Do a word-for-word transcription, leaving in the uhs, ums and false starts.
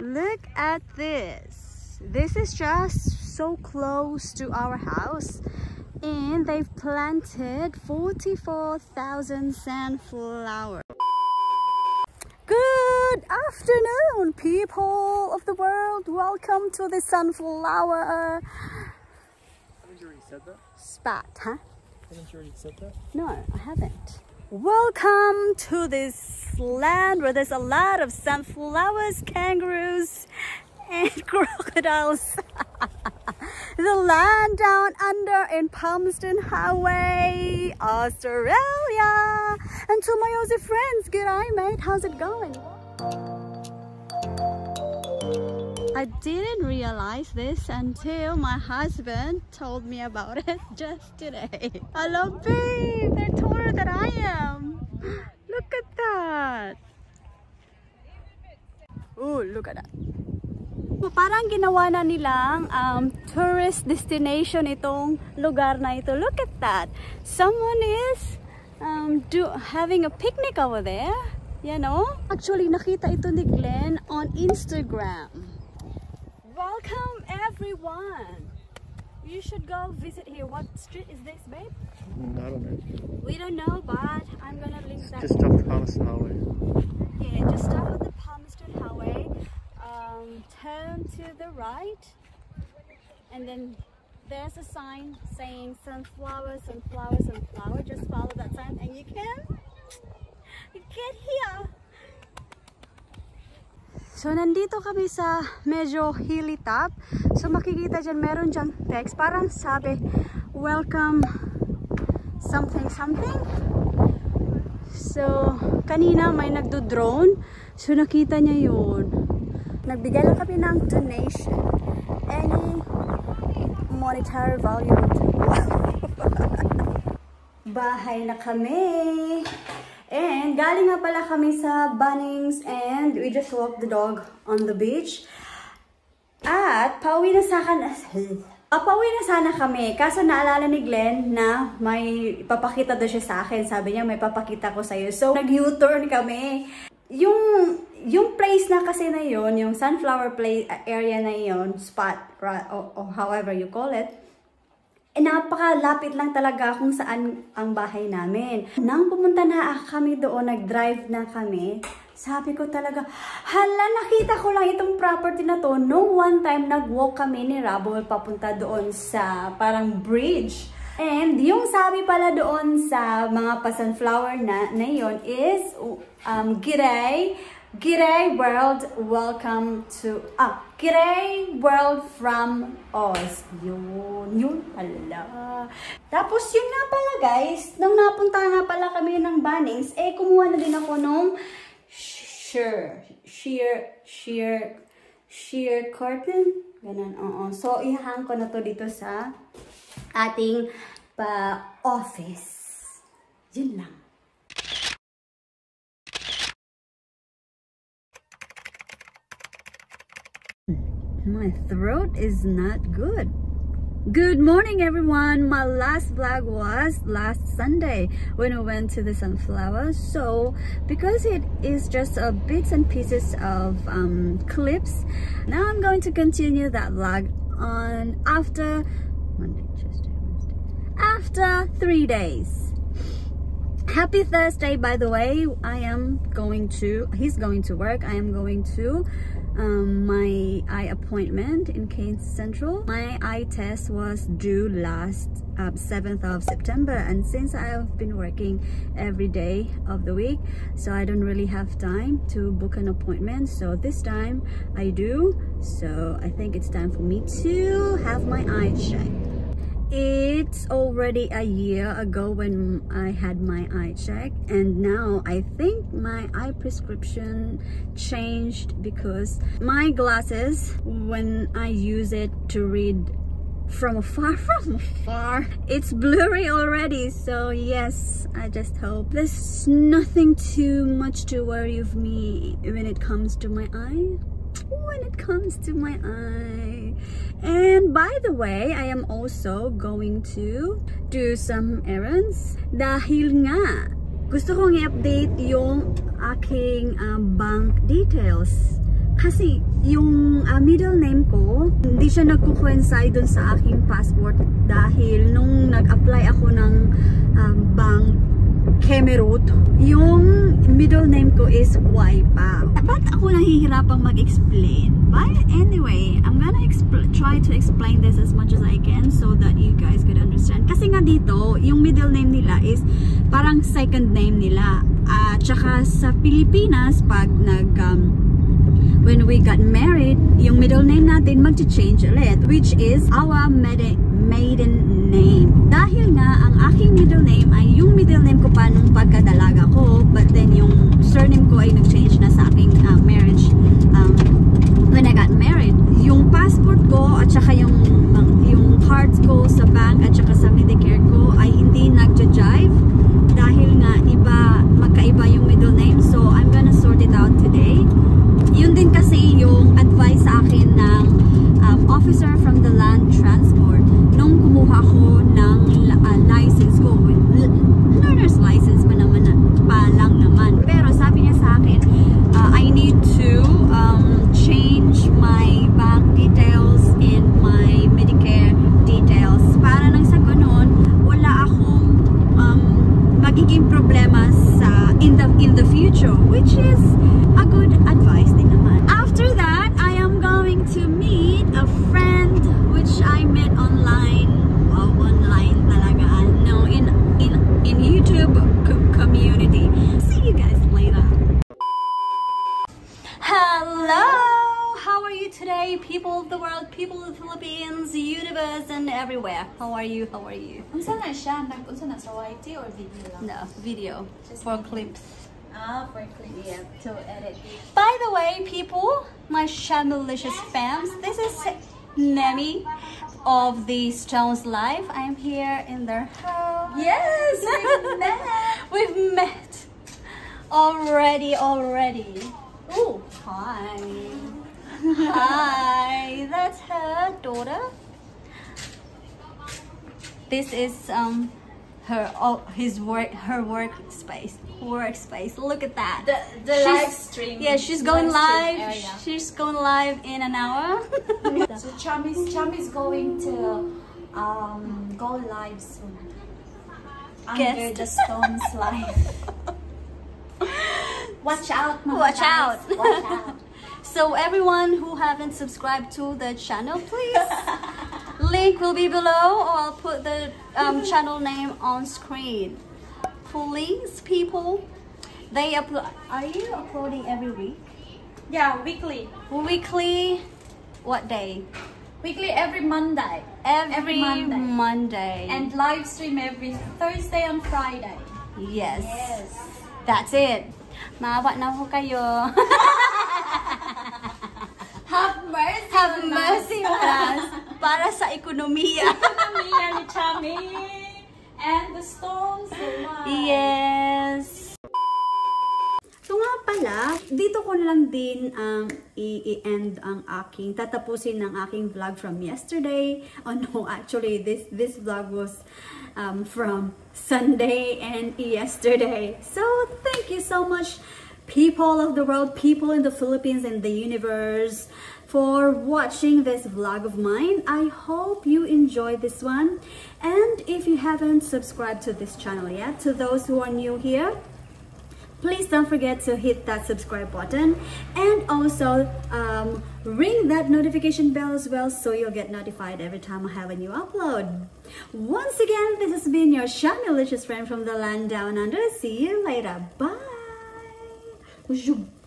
Look at this. This is just so close to our house, and they've planted forty-four thousand sunflowers. Good afternoon, people of the world. Welcome to the sunflower. Haven't you already said that? Spot, huh? Haven't you already said that? No, I haven't. Welcome to this land where there's a lot of sunflowers, kangaroos, and crocodiles. The land down under in Palmerston Highway, Australia. And to my Aussie friends, g'day mate, how's it going? I didn't realize this until my husband told me about it just today. Hello babe, they're taller than I am. Look at that. Oh, look at that. Parang ginawa na nilang um, tourist destination itong lugar na ito. Look at that. Someone is um, do, having a picnic over there. You know? Actually, nakita ito ni Glenn on Instagram. Welcome everyone! You should go visit here. What street is this, babe? I don't know. We don't know, but I'm gonna link that. Just off the Palmerston Highway. Yeah, just off of the Palmerston Highway. Um, turn to the right, and then there's a sign saying sunflower, sunflower, sunflower. Just follow that sign, and you can get here. So, nandito kami sa medyo hilly top. So, makikita dyan, meron dyang text. Parang sabi, welcome something something. So, kanina may nagdo-drone. So, nakita niya yun. Nagbigay lang kami ng donation. Any monetary value. Bahay na kami. And galing nga pala kami sa Bunnings, and we just walked the dog on the beach. At pauwi na sana, pauwi na sana kami. Kaso naalala ni Glenn na may papakita daw siya sa akin. Sabi niya may papakita ko sa iyo. So nag-U-turn kami. Yung yung place na kasi na yon, yung sunflower place area na yon, spot or, or however you call it. Eh, napakalapit lang talaga kung saan ang bahay namin. Nang pumunta na kami doon, nag-drive na kami, sabi ko talaga, hala, nakita ko lang itong property na to. No one time nag-walk kami ni Rabo papunta doon sa parang bridge. And yung sabi pala doon sa mga pa-sunflower na, na yun is, um, G'day, G'day world, welcome to, ah, G'day world from Oz. Yun, yun pala. Tapos yun na pala guys, nung napunta nga pala kami ng Bunnings, eh kumuha na din ako nung sheer, sheer, sheer, sheer curtain. Ganun, oo. So, ihang ko na to dito sa ating pa-office. Yun lang. My throat is not good. Good morning everyone. My last vlog was last Sunday when I went to the sunflower. So because it is just a bits and pieces of um, clips, now I'm going to continue that vlog on after Monday, Tuesday, Wednesday, after three days. Happy Thursday, by the way. I am going to, he's going to work. I am going to Um, my eye appointment in Keynes Central. My eye test was due last um, seventh of September, and since I have been working every day of the week, so I don't really have time to book an appointment. So this time I do. So I think it's time for me to have my eye checked. It's already a year ago when I had my eye check, and now I think my eye prescription changed because my glasses, when I use it to read from afar, from afar, it's blurry already. So yes, I just hope there's nothing too much to worry of me when it comes to my eye. When it comes to my eye. And by the way, I am also going to do some errands dahil nga gusto kong i-update yung aking uh, bank details kasi yung uh, middle name ko, hindi siya nagkukwensay dun sa aking passport dahil nung nag-apply ako ng um, bank Kemerut, yung middle name ko is Y pa. Ba't ako nahihirapang mag-explain? But anyway, I'm gonna try to explain this as much as I can so that you guys could understand. Kasi nga dito, yung middle name nila is parang second name nila. At uh, tsaka sa Pilipinas, pag nag... Um, when we got married, yung middle name natin mag-change ulit, which is our maiden name. Dahil nga, ang aking middle name ay yung middle name ko pa nung pagkadalaga ko, but then yung surname ko ay nag-change na sa aking uh, marriage. Um, when I got married, yung passport ko at saka yung, yung cards ko sa bank at saka sa Medicare ko ay hindi nag-jive dahil nga iba, magkaiba yung middle name. So, I'm gonna sort it out today. Yun din kasi yung advice sa akin ng um, officer from the land transport nung kumuha ko ng uh, license ko, learner's license pa naman pa lang naman, pero sabi niya sa akin uh, I need to um, change my bank details and my Medicare details para nang sa ganun wala akong um, magiging problema sa in the, in the future, which is a good advice din naman. After that, I am going to meet a friend which I met online. Wow, online talaga. No, in, in, in YouTube community. See you guys later. Hello! How are you today, people of the world, people of the Philippines, universe, and everywhere? How are you? How are you? Unsa na siya? Nag-unsa na sa Y T or video lang? No, video. Just for clips. Ah, for cleaning up to edit. By the way, people, my Shandalicious fams, this is Nemi of The Stones Live. I am here in their house. Yes, we've met. We've met already, already. Oh, hi. Hi, that's her daughter. This is um. Her, oh, his work, her workspace, workspace. Look at that. The, the live stream. Yeah, she's going live. Area. She's going live in an hour. So Chum is, Chum is going to um, go live soon. Under the Stones Live. Watch out, Mama. Watch out. Watch out. So everyone who haven't subscribed to the channel, please. Link will be below, or I'll put the um, channel name on screen. Please, people, they upload. Are you uploading every week? Yeah, weekly. Weekly, what day? Weekly every Monday. Every, every Monday. Monday. And live stream every Thursday and Friday. Yes. Yes. That's it. Maawa na ho kayo. Have mercy. Have mercy on us. Para sa ekonomiya. Ekonomiya ni Chami. And the Stones Live. Yes. So nga pala, dito ko na lang din ang um, i-end ang aking, tatapusin ng aking vlog from yesterday. Oh no, actually this this vlog was um, from Sunday and yesterday. So thank you so much, people of the world, people in the Philippines and the universe, for watching this vlog of mine. I hope you enjoy this one. And if you haven't subscribed to this channel yet, to those who are new here, please don't forget to hit that subscribe button and also um, ring that notification bell as well, so you'll get notified every time I have a new upload. Once again, this has been your Shandalicious friend from the land down under. See you later. Bye. Zhum.